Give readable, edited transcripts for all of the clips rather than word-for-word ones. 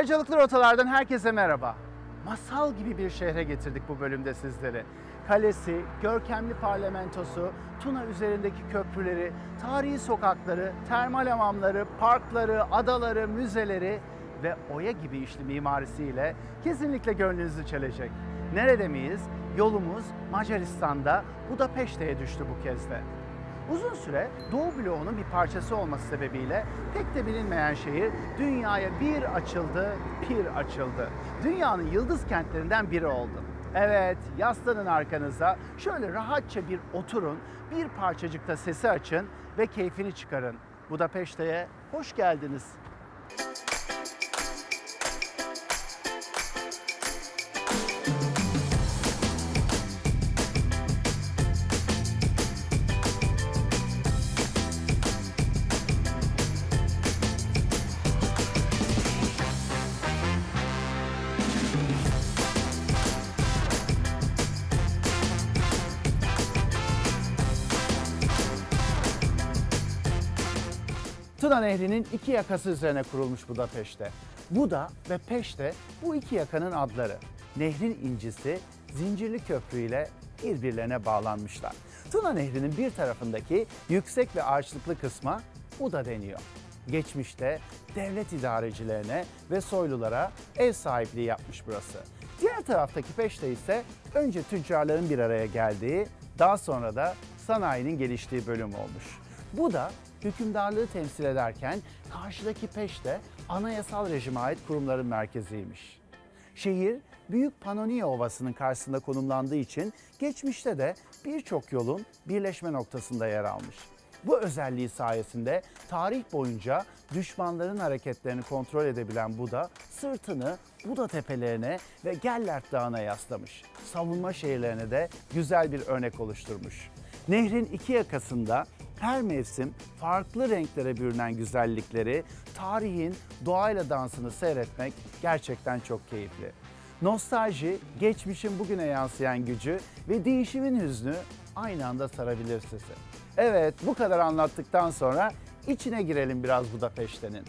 Ayrıcalıklı rotalardan herkese merhaba. Masal gibi bir şehre getirdik bu bölümde sizleri. Kalesi, görkemli parlamentosu, Tuna üzerindeki köprüleri, tarihi sokakları, termal hamamları, parkları, adaları, müzeleri ve oya gibi işli mimarisiyle kesinlikle gönlünüzü çelecek. Nerede miyiz? Yolumuz Macaristan'da Budapeşte'ye düştü bu kez de. Uzun süre Doğu bloğunun bir parçası olması sebebiyle pek de bilinmeyen şehir dünyaya bir açıldı, pir açıldı. Dünyanın yıldız kentlerinden biri oldu. Evet, yaslanın arkanıza, şöyle rahatça bir oturun, bir parçacıkta sesi açın ve keyfini çıkarın. Budapeşte'ye hoş geldiniz. Tuna Nehri'nin iki yakası üzerine kurulmuş Budapeşte. Buda ve Peşte bu iki yakanın adları. Nehrin incisi Zincirli Köprü ile birbirlerine bağlanmışlar. Tuna Nehri'nin bir tarafındaki yüksek ve ağaçlıklı kısma Buda deniyor. Geçmişte devlet idarecilerine ve soylulara ev sahipliği yapmış burası. Diğer taraftaki Peşte ise önce tüccarların bir araya geldiği, daha sonra da sanayinin geliştiği bölüm olmuş. Buda hükümdarlığı temsil ederken karşıdaki Peşte anayasal rejime ait kurumların merkeziymiş. Şehir Büyük Panonia Ovası'nın karşısında konumlandığı için geçmişte de birçok yolun birleşme noktasında yer almış. Bu özelliği sayesinde tarih boyunca düşmanların hareketlerini kontrol edebilen Buda sırtını Buda tepelerine ve Gellert Dağı'na yaslamış. Savunma şehirlerine de güzel bir örnek oluşturmuş. Nehrin iki yakasında her mevsim farklı renklere bürünen güzellikleri, tarihin doğayla dansını seyretmek gerçekten çok keyifli. Nostalji, geçmişin bugüne yansıyan gücü ve değişimin hüznü aynı anda sarabilir sizi. Evet, bu kadar anlattıktan sonra içine girelim biraz Budapeşte'nin.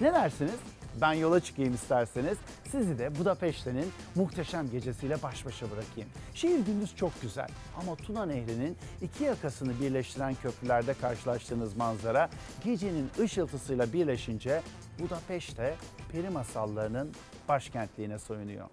Ne dersiniz? Ben yola çıkayım isterseniz, sizi de Budapeşte'nin muhteşem gecesiyle baş başa bırakayım. Şehir gündüz çok güzel ama Tuna Nehri'nin iki yakasını birleştiren köprülerde karşılaştığınız manzara gecenin ışıltısıyla birleşince Budapeşte peri masallarının başkentliğine soyunuyor.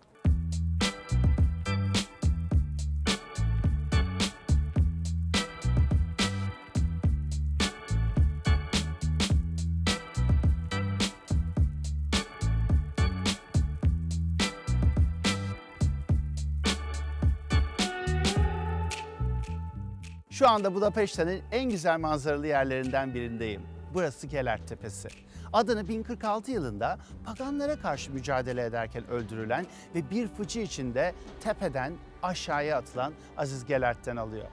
Şu anda Budapeşte'nin en güzel manzaralı yerlerinden birindeyim. Burası Gellert Tepesi. Adını 1046 yılında paganlara karşı mücadele ederken öldürülen ve bir fıçı içinde tepeden aşağıya atılan Aziz Gellert'ten alıyor.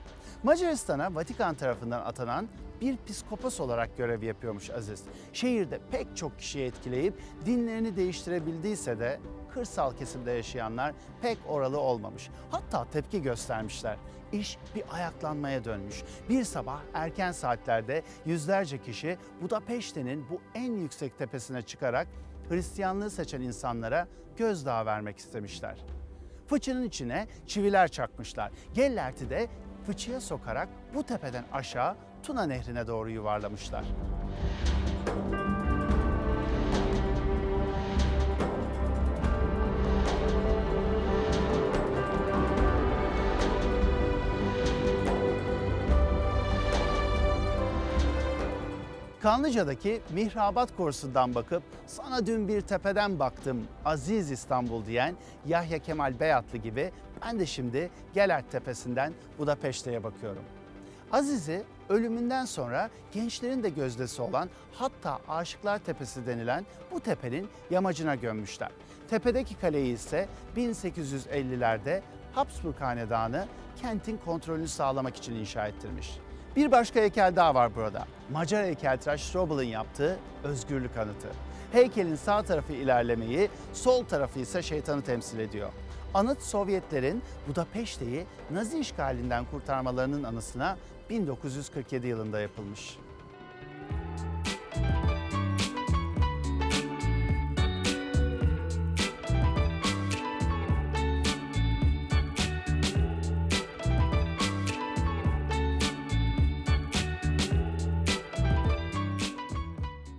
Macaristan'a Vatikan tarafından atanan bir piskopos olarak görev yapıyormuş Aziz. Şehirde pek çok kişiyi etkileyip dinlerini değiştirebildiyse de kırsal kesimde yaşayanlar pek oralı olmamış. Hatta tepki göstermişler. İş bir ayaklanmaya dönmüş. Bir sabah erken saatlerde yüzlerce kişi Budapeşte'nin bu en yüksek tepesine çıkarak Hristiyanlığı seçen insanlara gözdağı vermek istemişler. Fıçının içine çiviler çakmışlar. Gellert'i de fıçıya sokarak bu tepeden aşağı Tuna Nehri'ne doğru yuvarlamışlar. Kanlıca'daki Mihrabat Korusu'ndan bakıp sana dün bir tepeden baktım Aziz İstanbul diyen Yahya Kemal Beyatlı gibi ben de şimdi Gellert Tepesi'nden Budapeşte'ye bakıyorum. Aziz'i ölümünden sonra gençlerin de gözdesi olan hatta Aşıklar Tepesi denilen bu tepenin yamacına gömmüşler. Tepedeki kaleyi ise 1850'lerde Habsburg Hanedanı kentin kontrolünü sağlamak için inşa ettirmiş. Bir başka heykel daha var burada. Macar heykeltıraş Strobel'ın yaptığı Özgürlük Anıtı. Heykelin sağ tarafı ilerlemeyi, sol tarafı ise şeytanı temsil ediyor. Anıt Sovyetlerin Budapeşte'yi Nazi işgalinden kurtarmalarının anısına 1947 yılında yapılmış.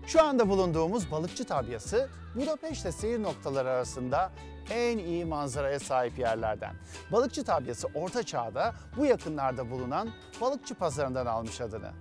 Şu anda bulunduğumuz Balıkçı Tabyası, Budapeşte seyir noktaları arasında en iyi manzaraya sahip yerlerden. Balıkçı Tabyası Orta Çağ'da bu yakınlarda bulunan balıkçı pazarından almış adını.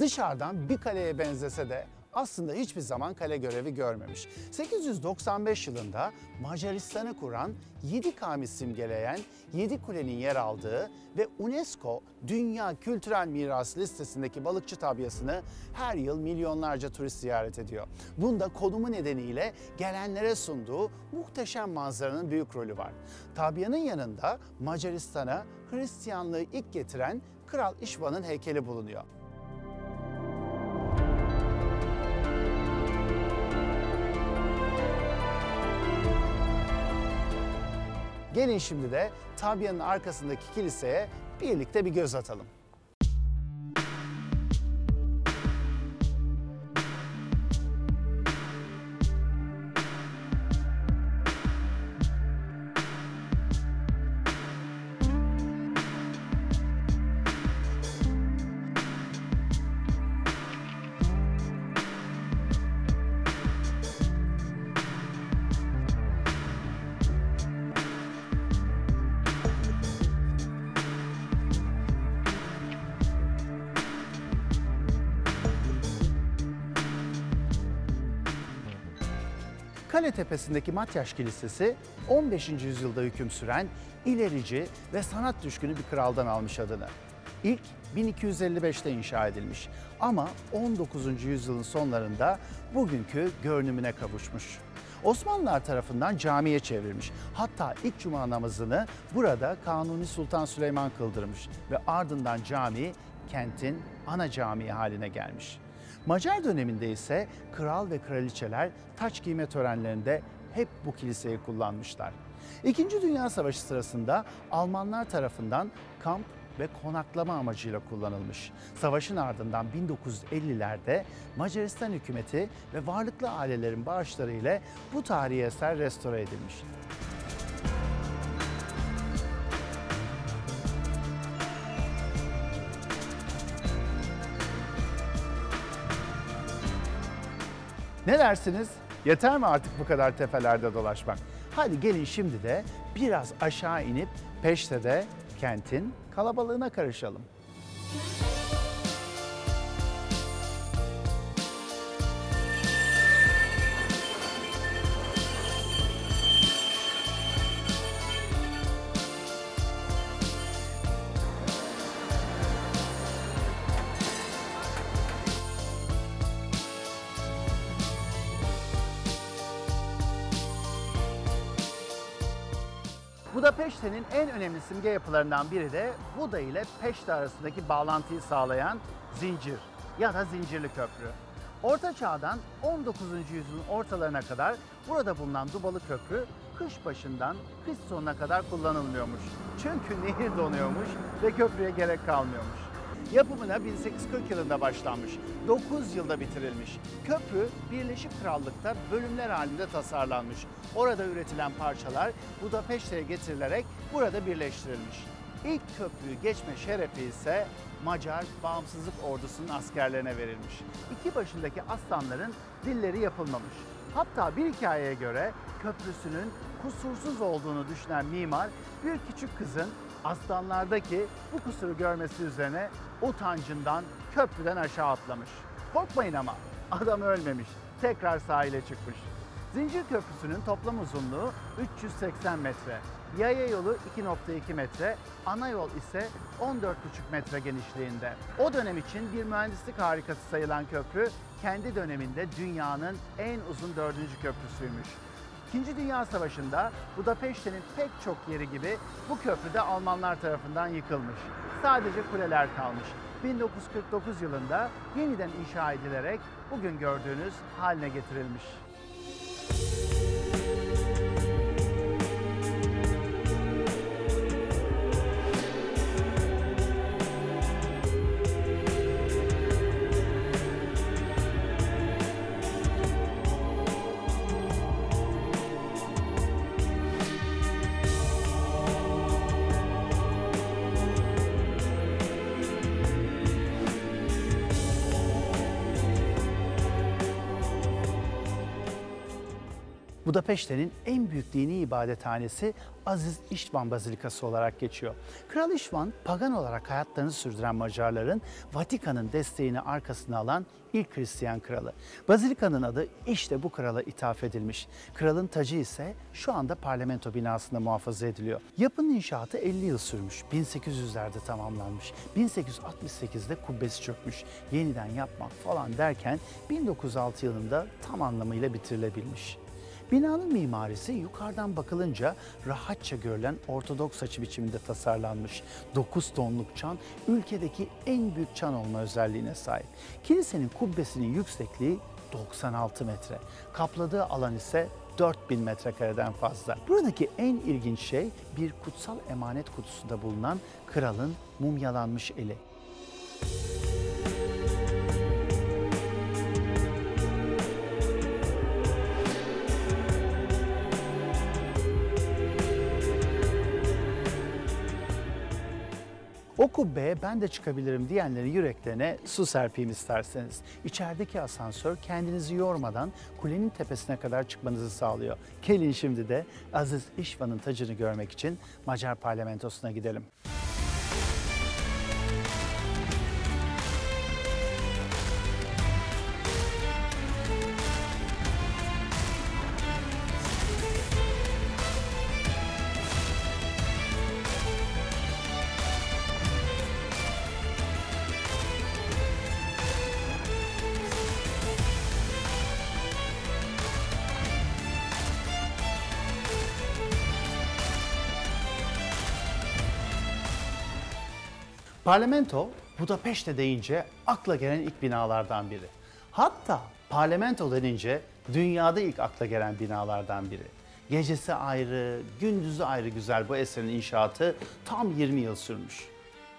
Dışarıdan bir kaleye benzese de aslında hiçbir zaman kale görevi görmemiş. 895 yılında Macaristan'ı kuran 7 kavmi simgeleyen 7 kulenin yer aldığı ve UNESCO Dünya Kültürel Mirası listesindeki Balıkçı Tabyası'nı her yıl milyonlarca turist ziyaret ediyor. Bunda konumu nedeniyle gelenlere sunduğu muhteşem manzaranın büyük rolü var. Tabya'nın yanında Macaristan'a Hristiyanlığı ilk getiren Kral İstván'ın heykeli bulunuyor. Gelin şimdi de Tabya'nın arkasındaki kiliseye birlikte bir göz atalım. Kale tepesindeki Matyaş Kilisesi 15. yüzyılda hüküm süren ilerici ve sanat düşkünü bir kraldan almış adını. İlk 1255'te inşa edilmiş ama 19. yüzyılın sonlarında bugünkü görünümüne kavuşmuş. Osmanlılar tarafından camiye çevrilmiş. Hatta ilk cuma namazını burada Kanuni Sultan Süleyman kıldırmış ve ardından cami kentin ana camii haline gelmiş. Macar döneminde ise kral ve kraliçeler taç giyme törenlerinde hep bu kiliseyi kullanmışlar. İkinci Dünya Savaşı sırasında Almanlar tarafından kamp ve konaklama amacıyla kullanılmış. Savaşın ardından 1950'lerde Macaristan hükümeti ve varlıklı ailelerin bağışları ile bu tarihi eser restore edilmiş. Ne dersiniz? Yeter mi artık bu kadar tepelerde dolaşmak? Hadi gelin şimdi de biraz aşağı inip Peşte'de kentin kalabalığına karışalım. Budapeşte'nin en önemli simge yapılarından biri de Buda ile Peşte arasındaki bağlantıyı sağlayan zincir ya da zincirli köprü. Orta Çağ'dan 19. yüzyılın ortalarına kadar burada bulunan dubalı köprü kış başından kış sonuna kadar kullanılmıyormuş. Çünkü nehir donuyormuş ve köprüye gerek kalmıyormuş. Yapımına 1840 yılında başlanmış, 9 yılda bitirilmiş. Köprü Birleşik Krallık'ta bölümler halinde tasarlanmış. Orada üretilen parçalar Budapeşte'ye getirilerek burada birleştirilmiş. İlk köprüyü geçme şerefi ise Macar Bağımsızlık Ordusu'nun askerlerine verilmiş. İki başındaki aslanların dilleri yapılmamış. Hatta bir hikayeye göre köprüsünün kusursuz olduğunu düşünen mimar bir küçük kızın aslanlardaki bu kusuru görmesi üzerine utancından köprüden aşağı atlamış. Korkmayın ama adam ölmemiş, tekrar sahile çıkmış. Zincir Köprüsü'nün toplam uzunluğu 380 metre, yaya yolu 2,2 metre, ana yol ise 14,5 metre genişliğinde. O dönem için bir mühendislik harikası sayılan köprü, kendi döneminde dünyanın en uzun 4. köprüsüymüş. İkinci Dünya Savaşı'nda Budapeşte'nin pek çok yeri gibi bu köprü de Almanlar tarafından yıkılmış. Sadece kuleler kalmış. 1949 yılında yeniden inşa edilerek bugün gördüğünüz haline getirilmiş. Budapeşte'nin en büyük dini ibadethanesi Aziz İstván Bazilikası olarak geçiyor. Kral İstván, pagan olarak hayatlarını sürdüren Macarların Vatikan'ın desteğini arkasına alan ilk Hristiyan kralı. Bazilika'nın adı işte bu krala ithaf edilmiş. Kralın tacı ise şu anda parlamento binasında muhafaza ediliyor. Yapının inşaatı 50 yıl sürmüş, 1800'lerde tamamlanmış, 1868'de kubbesi çökmüş, yeniden yapmak falan derken 1906 yılında tam anlamıyla bitirilebilmiş. Binanın mimarisi yukarıdan bakılınca rahatça görülen ortodoks açı biçiminde tasarlanmış. 9 tonluk çan ülkedeki en büyük çan olma özelliğine sahip. Kilisenin kubbesinin yüksekliği 96 metre. Kapladığı alan ise 4000 metrekareden fazla. Buradaki en ilginç şey bir kutsal emanet kutusunda bulunan kralın mumyalanmış eli. O kubbeye ben de çıkabilirim diyenlerin yüreklerine su serpeyim isterseniz. İçerideki asansör kendinizi yormadan kulenin tepesine kadar çıkmanızı sağlıyor. Gelin şimdi de Aziz İstván'ın tacını görmek için Macar parlamentosuna gidelim. Parlamento, Budapeşte deyince akla gelen ilk binalardan biri. Hatta parlamento denince dünyada ilk akla gelen binalardan biri. Gecesi ayrı, gündüzü ayrı güzel bu eserin inşaatı tam 20 yıl sürmüş.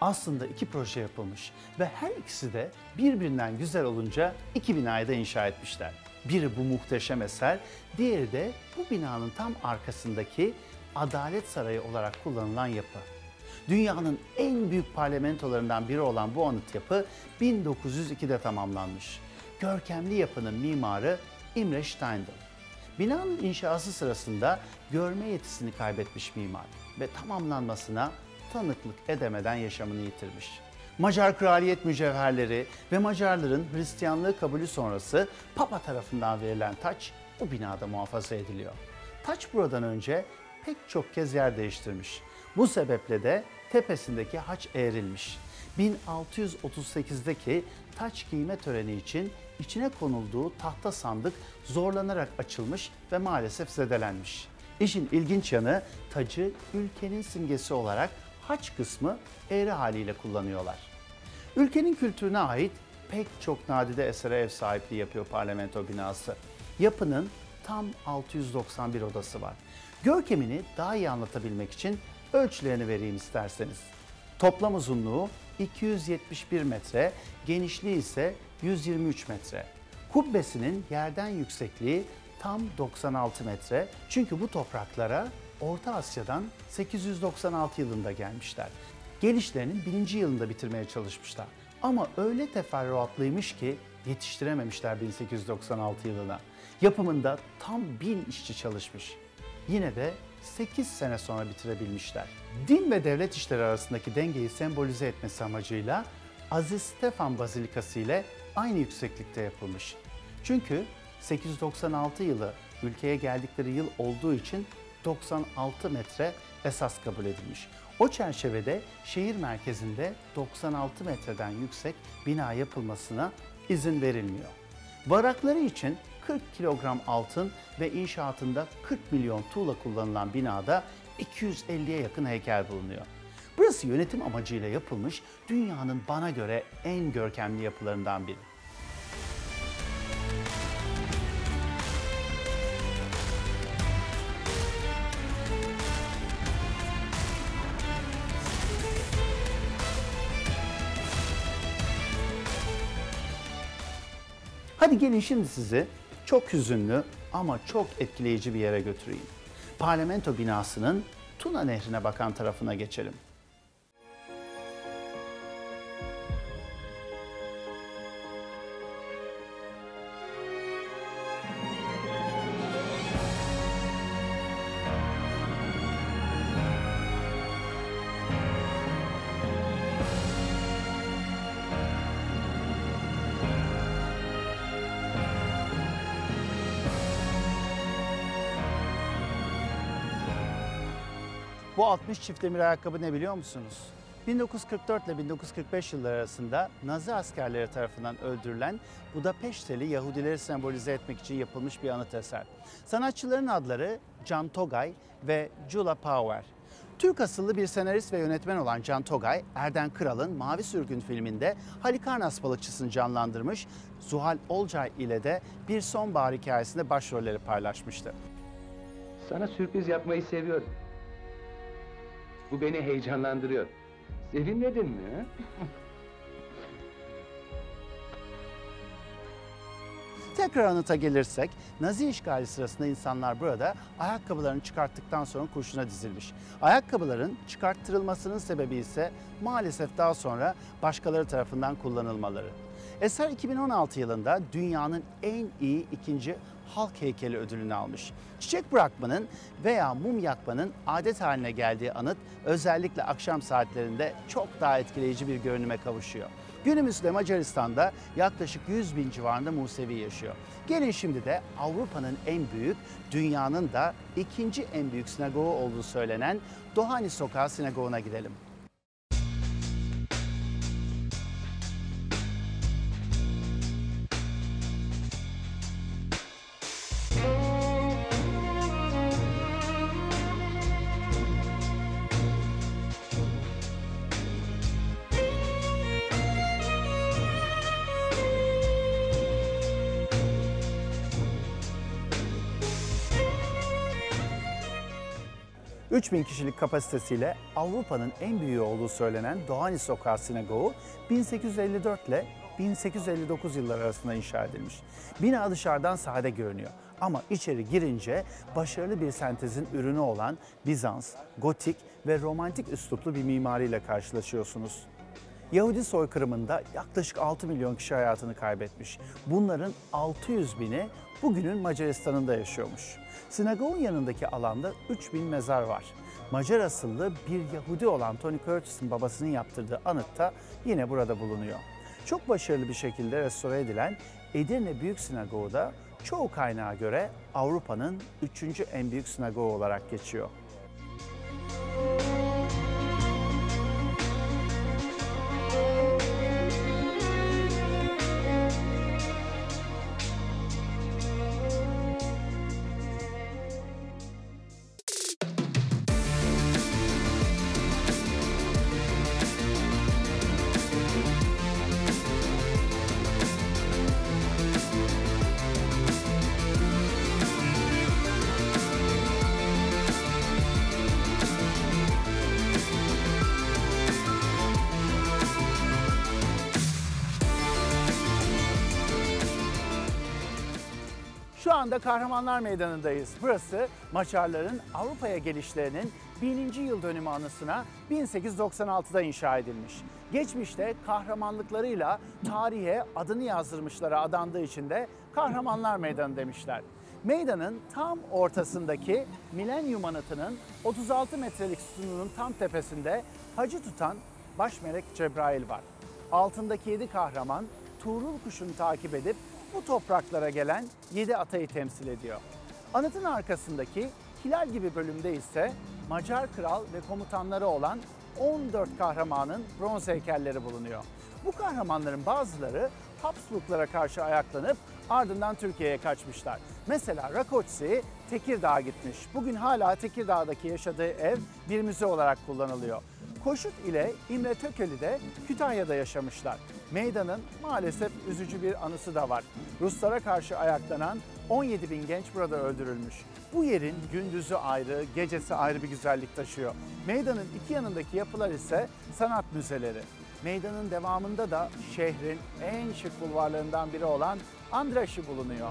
Aslında iki proje yapılmış ve her ikisi de birbirinden güzel olunca iki binayı da inşa etmişler. Biri bu muhteşem eser, diğeri de bu binanın tam arkasındaki Adalet Sarayı olarak kullanılan yapı. Dünyanın en büyük parlamentolarından biri olan bu anıt yapı 1902'de tamamlanmış. Görkemli yapının mimarı Imre Steindl. Binanın inşası sırasında görme yetisini kaybetmiş mimar ve tamamlanmasına tanıklık edemeden yaşamını yitirmiş. Macar kraliyet mücevherleri ve Macarların Hristiyanlığı kabulü sonrası Papa tarafından verilen taç bu binada muhafaza ediliyor. Taç buradan önce pek çok kez yer değiştirmiş. Bu sebeple de tepesindeki haç eğrilmiş. 1638'deki taç giyme töreni için içine konulduğu tahta sandık zorlanarak açılmış ve maalesef zedelenmiş. İşin ilginç yanı tacı ülkenin simgesi olarak haç kısmı eğri haliyle kullanıyorlar. Ülkenin kültürüne ait pek çok nadide esere ev sahipliği yapıyor parlamento binası. Yapının tam 691 odası var. Görkemini daha iyi anlatabilmek için ölçülerini vereyim isterseniz. Toplam uzunluğu 271 metre, genişliği ise 123 metre. Kubbesinin yerden yüksekliği tam 96 metre. Çünkü bu topraklara Orta Asya'dan 896 yılında gelmişler. Gelişlerinin 1. yılında bitirmeye çalışmışlar. Ama öyle teferruatlıymış ki yetiştirememişler 1896 yılına. Yapımında tam 1000 işçi çalışmış. Yine de 8 sene sonra bitirebilmişler. Din ve devlet işleri arasındaki dengeyi sembolize etmesi amacıyla Aziz İstván Bazilikası ile aynı yükseklikte yapılmış. Çünkü 896 yılı ülkeye geldikleri yıl olduğu için 96 metre esas kabul edilmiş. O çerçevede şehir merkezinde 96 metreden yüksek bina yapılmasına izin verilmiyor. Varakları için 40 kilogram altın ve inşaatında 40 milyon tuğla kullanılan binada 250'ye yakın heykel bulunuyor. Burası yönetim amacıyla yapılmış dünyanın bana göre en görkemli yapılarından biri. Hadi gelin şimdi sizi çok hüzünlü ama çok etkileyici bir yere götüreyim. Parlamento binasının Tuna Nehri'ne bakan tarafına geçelim. Bu 60 çift demir ayakkabı ne biliyor musunuz? 1944 ile 1945 yılları arasında Nazi askerleri tarafından öldürülen Budapeşteli Yahudileri sembolize etmek için yapılmış bir anıt eser. Sanatçıların adları Can Togay ve Julia Power. Türk asıllı bir senarist ve yönetmen olan Can Togay, Erden Kral'ın Mavi Sürgün filminde Halikarnas balıkçısını canlandırmış, Zuhal Olcay ile de Bir Sonbahar hikayesinde başrolleri paylaşmıştı. Sana sürpriz yapmayı seviyorum. Bu beni heyecanlandırıyor. Sevinmedin mi? Tekrar anıta gelirsek, Nazi işgali sırasında insanlar burada ayakkabılarını çıkarttıktan sonra kurşuna dizilmiş. Ayakkabıların çıkarttırılmasının sebebi ise maalesef daha sonra başkaları tarafından kullanılmaları. Eser 2016 yılında dünyanın en iyi ikinci halk heykeli ödülünü almış. Çiçek bırakmanın veya mum yakmanın adet haline geldiği anıt özellikle akşam saatlerinde çok daha etkileyici bir görünüme kavuşuyor. Günümüzde Macaristan'da yaklaşık 100 bin civarında Musevi yaşıyor. Gelin şimdi de Avrupa'nın en büyük, dünyanın da ikinci en büyük sinagogu olduğu söylenen Dohány Sokağı Sinagogu'na gidelim. ...3000 kişilik kapasitesiyle Avrupa'nın en büyüğü olduğu söylenen Dohány Sokağı Sinagogu 1854 ile 1859 yılları arasında inşa edilmiş. Bina dışarıdan sade görünüyor ama içeri girince başarılı bir sentezin ürünü olan Bizans, Gotik ve Romantik üsluplu bir mimariyle karşılaşıyorsunuz. Yahudi soykırımında yaklaşık 6 milyon kişi hayatını kaybetmiş. Bunların 600 bini bugünün Macaristan'ında yaşıyormuş. Sinagogun yanındaki alanda 3000 mezar var. Macar asıllı bir Yahudi olan Tony Curtis'in babasının yaptırdığı anıt da yine burada bulunuyor. Çok başarılı bir şekilde restore edilen Edirne Büyük Sinagogu da çoğu kaynağa göre Avrupa'nın 3. en büyük sinagogu olarak geçiyor. Şu anda Kahramanlar Meydanı'ndayız. Burası Macarların Avrupa'ya gelişlerinin 1000. yıl dönümü anısına 1896'da inşa edilmiş. Geçmişte kahramanlıklarıyla tarihe adını yazdırmışlara adandığı için de Kahramanlar Meydanı demişler. Meydanın tam ortasındaki Milenyum Anıtı'nın 36 metrelik sütununun tam tepesinde hacı tutan Başmelek Cebrail var. Altındaki 7 kahraman Tuğrul Kuş'unu takip edip bu topraklara gelen 7 atayı temsil ediyor. Anıtın arkasındaki hilal gibi bölümde ise Macar kral ve komutanları olan 14 kahramanın bronz heykelleri bulunuyor. Bu kahramanların bazıları Habsburglara karşı ayaklanıp ardından Türkiye'ye kaçmışlar. Mesela Rákóczi Tekirdağ'a gitmiş. Bugün hala Tekirdağ'daki yaşadığı ev bir müze olarak kullanılıyor. Koşut ile İmre Tököli de Kütahya'da yaşamışlar. Meydanın maalesef üzücü bir anısı da var. Ruslara karşı ayaklanan 17 bin genç burada öldürülmüş. Bu yerin gündüzü ayrı, gecesi ayrı bir güzellik taşıyor. Meydanın iki yanındaki yapılar ise sanat müzeleri. Meydanın devamında da şehrin en şık bulvarlarından biri olan Andrássy bulunuyor.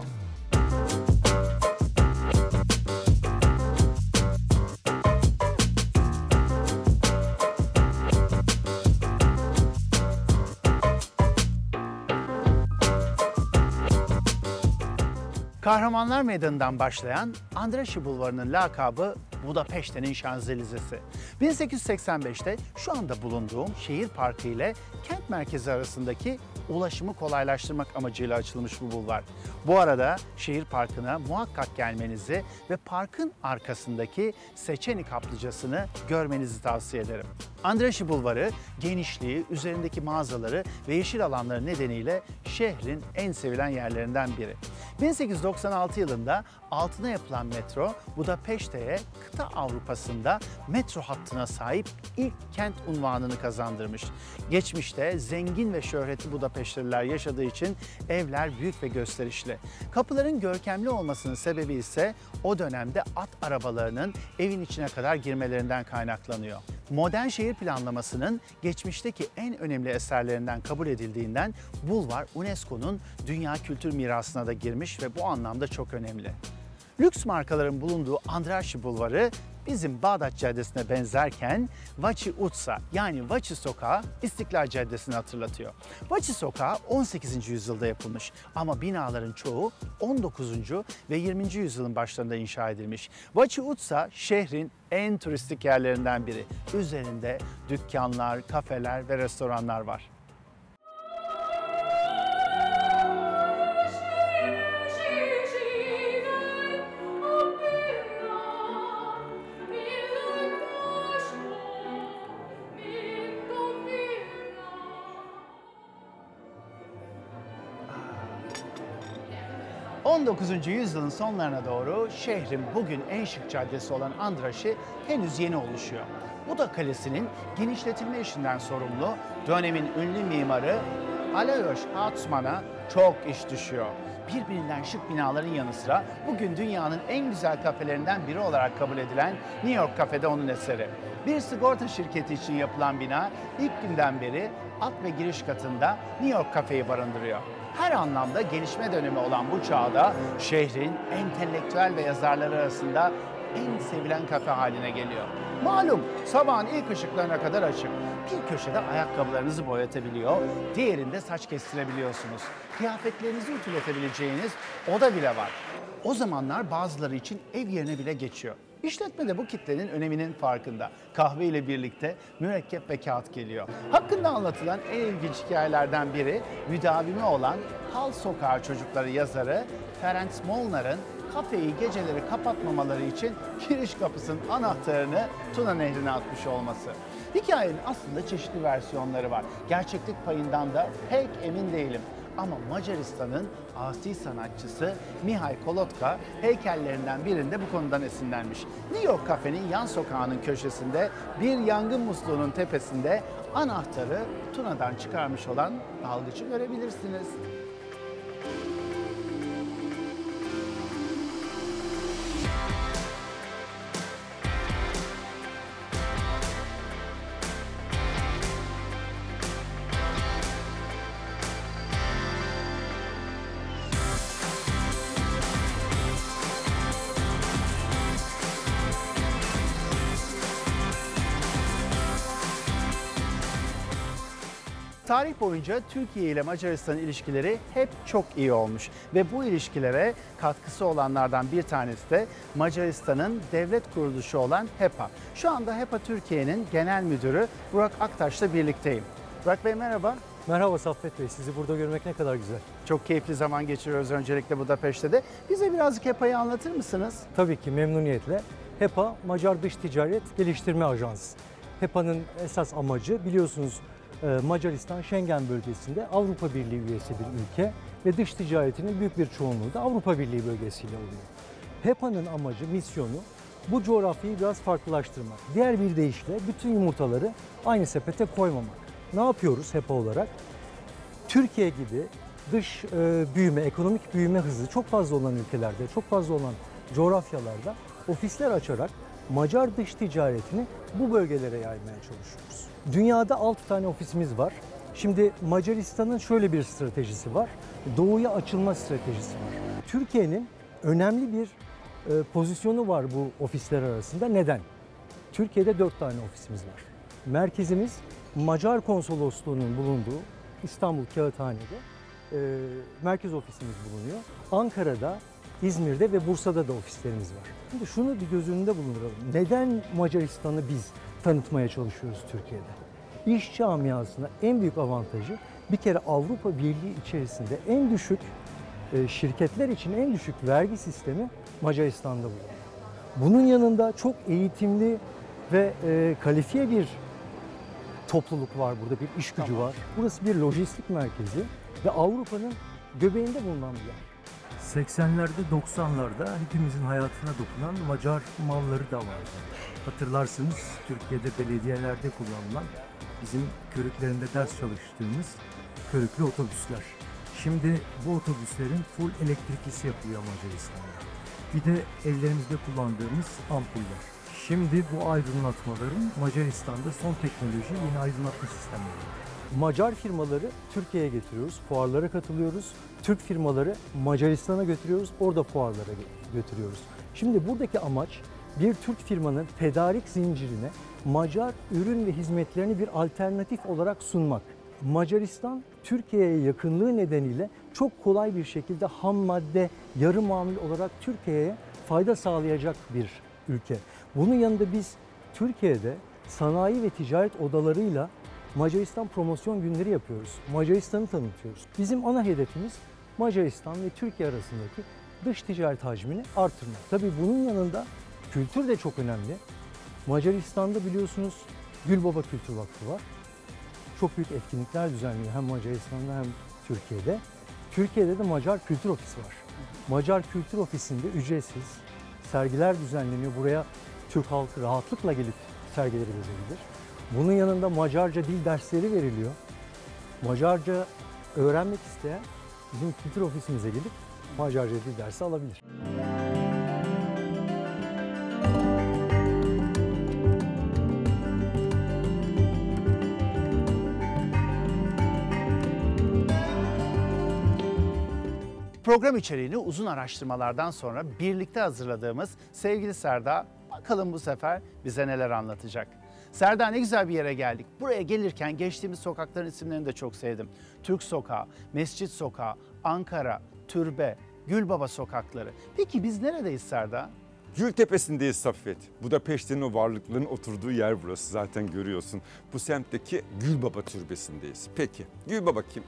Kahramanlar Meydanı'ndan başlayan Andrássy Bulvarı'nın lakabı Budapeşte'nin Şanzelizesi. 1885'te şu anda bulunduğum şehir parkı ile kent merkezi arasındaki ulaşımı kolaylaştırmak amacıyla açılmış bu bulvar. Bu arada şehir parkına muhakkak gelmenizi ve parkın arkasındaki Seçeni kaplıcasını görmenizi tavsiye ederim. Andrássy Bulvarı genişliği, üzerindeki mağazaları ve yeşil alanları nedeniyle şehrin en sevilen yerlerinden biri. 1896 yılında altına yapılan metro, Budapeşte'ye kıta Avrupa'sında metro hattına sahip ilk kent unvanını kazandırmış. Geçmişte zengin ve şöhreti Budapeşteliler yaşadığı için evler büyük ve gösterişli. Kapıların görkemli olmasının sebebi ise o dönemde at arabalarının evin içine kadar girmelerinden kaynaklanıyor. Modern şehir planlamasının geçmişteki en önemli eserlerinden kabul edildiğinden bulvar UNESCO'nun Dünya Kültür Mirası'na da girmiş ve bu anlamda çok önemli. Lüks markaların bulunduğu Andrássy Bulvarı bizim Bağdat Caddesi'ne benzerken Váci Utsa yani Váci Sokağı İstiklal Caddesi'ni hatırlatıyor. Váci Sokağı 18. yüzyılda yapılmış ama binaların çoğu 19. ve 20. yüzyılın başlarında inşa edilmiş. Váci Utsa şehrin en turistik yerlerinden biri. Üzerinde dükkanlar, kafeler ve restoranlar var. %19. yüzyılın sonlarına doğru şehrin bugün en şık caddesi olan Andrássy henüz yeni oluşuyor. Buda Kalesi'nin genişletilme işinden sorumlu dönemin ünlü mimarı Alajos Hatzmann'a çok iş düşüyor. Birbirinden şık binaların yanı sıra bugün dünyanın en güzel kafelerinden biri olarak kabul edilen New York Cafe'de onun eseri. Bir sigorta şirketi için yapılan bina ilk günden beri alt ve giriş katında New York Cafe'yi barındırıyor. Her anlamda gelişme dönemi olan bu çağda şehrin entelektüel ve yazarları arasında en sevilen kafe haline geliyor. Malum sabahın ilk ışıklarına kadar açık. Bir köşede ayakkabılarınızı boyatabiliyor, diğerinde saç kestirebiliyorsunuz. Kıyafetlerinizi ütületebileceğiniz oda bile var. O zamanlar bazıları için ev yerine bile geçiyor. İşletme de bu kitlenin öneminin farkında. Kahve ile birlikte mürekkep ve kağıt geliyor. Hakkında anlatılan en ilginç hikayelerden biri müdavimi olan Hal Sokağı Çocukları yazarı Ferenc Molnar'ın kafeyi geceleri kapatmamaları için giriş kapısının anahtarını Tuna Nehri'ne atmış olması. Hikayenin aslında çeşitli versiyonları var. Gerçeklik payından da pek emin değilim. Ama Macaristan'ın asi sanatçısı Mihail Kolotka heykellerinden birinde bu konudan esinlenmiş. New York Cafe'nin yan sokağının köşesinde bir yangın musluğunun tepesinde anahtarı Tuna'dan çıkarmış olan dalgıcı görebilirsiniz. Tarih boyunca Türkiye ile Macaristan ilişkileri hep çok iyi olmuş ve bu ilişkilere katkısı olanlardan bir tanesi de Macaristan'ın devlet kuruluşu olan HEPA. Şu anda HEPA Türkiye'nin genel müdürü Burak Aktaş'la birlikteyim. Burak Bey merhaba. Merhaba Saffet Bey, sizi burada görmek ne kadar güzel. Çok keyifli zaman geçiriyoruz öncelikle Budapeşte'de. Bize birazcık HEPA'yı anlatır mısınız? Tabii ki memnuniyetle. HEPA, Macar Dış Ticaret Geliştirme Ajansı. HEPA'nın esas amacı biliyorsunuz Macaristan Schengen bölgesinde Avrupa Birliği üyesi bir ülke ve dış ticaretinin büyük bir çoğunluğu da Avrupa Birliği bölgesiyle oluyor. HEPA'nın amacı, misyonu bu coğrafyayı biraz farklılaştırmak. Diğer bir deyişle bütün yumurtaları aynı sepete koymamak. Ne yapıyoruz HEPA olarak? Türkiye gibi dış büyüme, ekonomik büyüme hızı çok fazla olan ülkelerde, çok fazla olan coğrafyalarda ofisler açarak Macar dış ticaretini bu bölgelere yaymaya çalışıyoruz. Dünyada 6 tane ofisimiz var. Şimdi Macaristan'ın şöyle bir stratejisi var. Doğuya açılma stratejisi var. Türkiye'nin önemli bir pozisyonu var bu ofisler arasında. Neden? Türkiye'de 4 tane ofisimiz var. Merkezimiz Macar Konsolosluğu'nun bulunduğu İstanbul Kağıthane'de merkez ofisimiz bulunuyor. Ankara'da, İzmir'de ve Bursa'da da ofislerimiz var. Şimdi şunu bir göz önünde bulunduralım. Neden Macaristan'ı biz tanıtmaya çalışıyoruz Türkiye'de? İş camiasına en büyük avantajı bir kere Avrupa Birliği içerisinde en düşük, şirketler için en düşük vergi sistemi Macaristan'da bulunuyor. Bunun yanında çok eğitimli ve kalifiye bir topluluk var burada, bir iş gücü var. Burası bir lojistik merkezi ve Avrupa'nın göbeğinde bulunan bir yer. 80'lerde, 90'larda hepimizin hayatına dokunan Macar malları da vardı. Hatırlarsınız, Türkiye'de belediyelerde kullanılan, bizim körüklerinde ders çalıştığımız körüklü otobüsler. Şimdi bu otobüslerin full elektriklisi yapılıyor Macaristan'da. Bir de evlerimizde kullandığımız ampuller. Şimdi bu aydınlatmaların Macaristan'da son teknoloji yeni aydınlatma sistemleri. Macar firmaları Türkiye'ye getiriyoruz, fuarlara katılıyoruz. Türk firmaları Macaristan'a götürüyoruz, orada fuarlara götürüyoruz. Şimdi buradaki amaç bir Türk firmanın tedarik zincirine Macar ürün ve hizmetlerini bir alternatif olarak sunmak. Macaristan, Türkiye'ye yakınlığı nedeniyle çok kolay bir şekilde ham madde, yarı mamul olarak Türkiye'ye fayda sağlayacak bir ülke. Bunun yanında biz Türkiye'de sanayi ve ticaret odalarıyla Macaristan promosyon günleri yapıyoruz. Macaristan'ı tanıtıyoruz. Bizim ana hedefimiz Macaristan ve Türkiye arasındaki dış ticaret hacmini artırmak. Tabii bunun yanında kültür de çok önemli. Macaristan'da biliyorsunuz Gülbaba Kültür Vakfı var. Çok büyük etkinlikler düzenliyor hem Macaristan'da hem Türkiye'de. Türkiye'de de Macar Kültür Ofisi var. Macar Kültür Ofisi'nde ücretsiz sergiler düzenleniyor. Buraya Türk halkı rahatlıkla gelip sergileri gezebilir. Bunun yanında Macarca dil dersleri veriliyor. Macarca öğrenmek isteyen bizim kültür ofisimize gelip Macarca dil dersi alabilir. Program içeriğini uzun araştırmalardan sonra birlikte hazırladığımız sevgili Serda, bakalım bu sefer bize neler anlatacak. Serda, ne güzel bir yere geldik. Buraya gelirken geçtiğimiz sokakların isimlerini de çok sevdim. Türk Sokağı, Mescit Sokağı, Ankara, Türbe, Gülbaba sokakları. Peki biz neredeyiz Serda? Gültepe'sindeyiz Saffet. Budapeşte'nin o varlıkların oturduğu yer burası, zaten görüyorsun. Bu semtteki Gülbaba Türbesi'ndeyiz. Peki Gülbaba kim?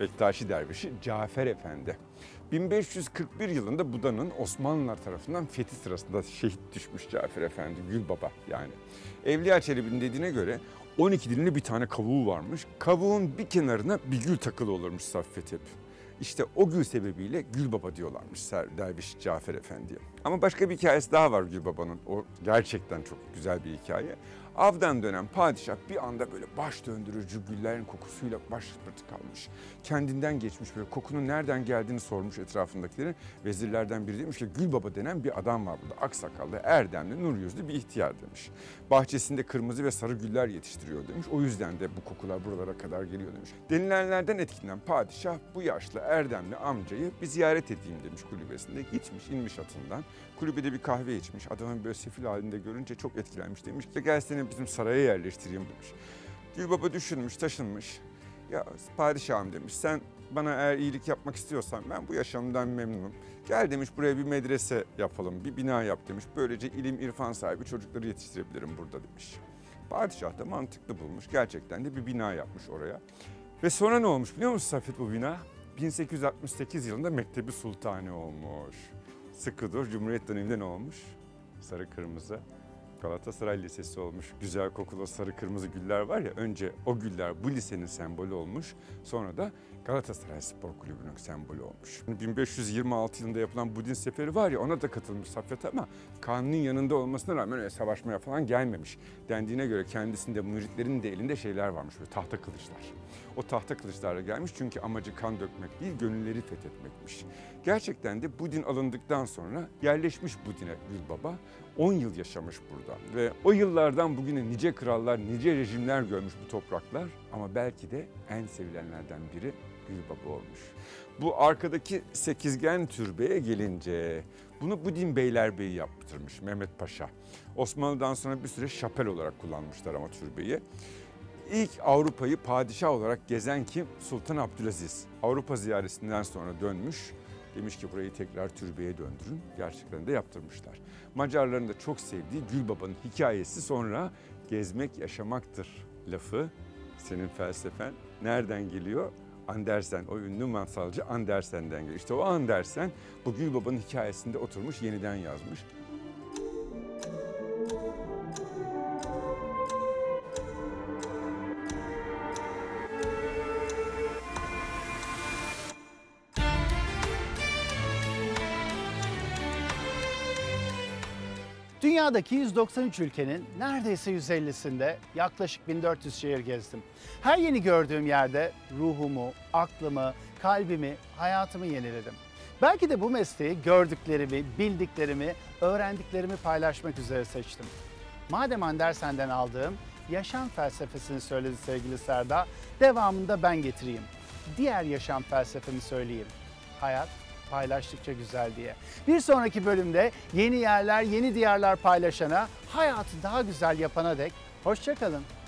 Bektaşi dervişi Cafer Efendi. 1541 yılında Buda'nın Osmanlılar tarafından fethi sırasında şehit düşmüş Cafer Efendi, Gülbaba yani. Evliya Çelebi'nin dediğine göre 12 dilimli bir tane kavuğu varmış. Kavuğun bir kenarına bir gül takılı olurmuş Saffet hep. İşte o gül sebebiyle Gülbaba diyorlarmış derviş Cafer Efendi'ye. Ama başka bir hikayesi daha var Gülbaba'nın. O gerçekten çok güzel bir hikaye. Avdan dönen padişah bir anda böyle baş döndürücü güllerin kokusuyla baş şıpırtı kalmış. Kendinden geçmiş, böyle kokunun nereden geldiğini sormuş etrafındakilerin. Vezirlerden biri demiş ki Gülbaba denen bir adam var burada. Aksakallı, erdemli, nur yüzlü bir ihtiyar demiş. Bahçesinde kırmızı ve sarı güller yetiştiriyor demiş. O yüzden de bu kokular buralara kadar geliyor demiş. Denilenlerden etkilenen padişah bu yaşlı erdemli amcayı bir ziyaret edeyim demiş kulübesinde. Gitmiş, inmiş atından. Kulübede bir kahve içmiş. Adamın böyle sefil halinde görünce çok etkilenmiş demiş ki gel seni bizim saraya yerleştireyim demiş. Gülbaba düşünmüş, taşınmış. Ya padişahım demiş, sen bana eğer iyilik yapmak istiyorsan ben bu yaşamdan memnunum. Gel demiş buraya bir medrese yapalım, bir bina yap demiş. Böylece ilim, irfan sahibi çocukları yetiştirebilirim burada demiş. Padişah da mantıklı bulmuş. Gerçekten de bir bina yapmış oraya. Ve sonra ne olmuş biliyor musun Saffet bu bina? 1868 yılında Mektebi Sultani olmuş. Sıkı dur, Cumhuriyet döneminde ne olmuş? Sarı kırmızı. Galatasaray Lisesi olmuş. Güzel kokulu sarı kırmızı güller var ya, önce o güller bu lisenin sembolü olmuş. Sonra da Galatasaray Spor Kulübü'nün sembolü olmuş. 1526 yılında yapılan Budin seferi var ya, ona da katılmış Saffet ama Kanuni'nin yanında olmasına rağmen öyle savaşmaya falan gelmemiş. Dendiğine göre kendisinde, müritlerin de elinde şeyler varmış, böyle tahta kılıçlar. O tahta kılıçlarla gelmiş çünkü amacı kan dökmek değil, gönülleri fethetmekmiş. Gerçekten de Budin alındıktan sonra yerleşmiş Budin'e Gülbaba. 10 yıl yaşamış burada ve o yıllardan bugüne nice krallar, nice rejimler görmüş bu topraklar ama belki de en sevilenlerden biri Gülbaba olmuş. Bu arkadaki sekizgen türbeye gelince bunu Budin Beylerbeyi yaptırmış Mehmet Paşa. Osmanlı'dan sonra bir süre şapel olarak kullanmışlar ama türbeyi. İlk Avrupa'yı padişah olarak gezen kim? Sultan Abdülaziz. Avrupa ziyaretinden sonra dönmüş. Demiş ki burayı tekrar türbeye döndürün. Gerçekten de yaptırmışlar. Macarların da çok sevdiği Gülbaba'nın hikayesi sonra gezmek yaşamaktır lafı senin felsefen nereden geliyor? Andersen, o ünlü masalcı Andersen'den geliyor. İşte o Andersen bu Gül Baba'nın hikayesinde oturmuş, yeniden yazmış. Dünyadaki 193 ülkenin neredeyse 150'sinde yaklaşık 1400 şehir gezdim. Her yeni gördüğüm yerde ruhumu, aklımı, kalbimi, hayatımı yeniledim. Belki de bu mesleği gördüklerimi, bildiklerimi, öğrendiklerimi paylaşmak üzere seçtim. Madem Andersen'den aldığım yaşam felsefesini söyledi sevgili Serda, devamında ben getireyim. Diğer yaşam felsefemi söyleyeyim. Hayat paylaştıkça güzel diye. Bir sonraki bölümde yeni yerler, yeni diyarlar paylaşana, hayatı daha güzel yapana dek hoşça kalın.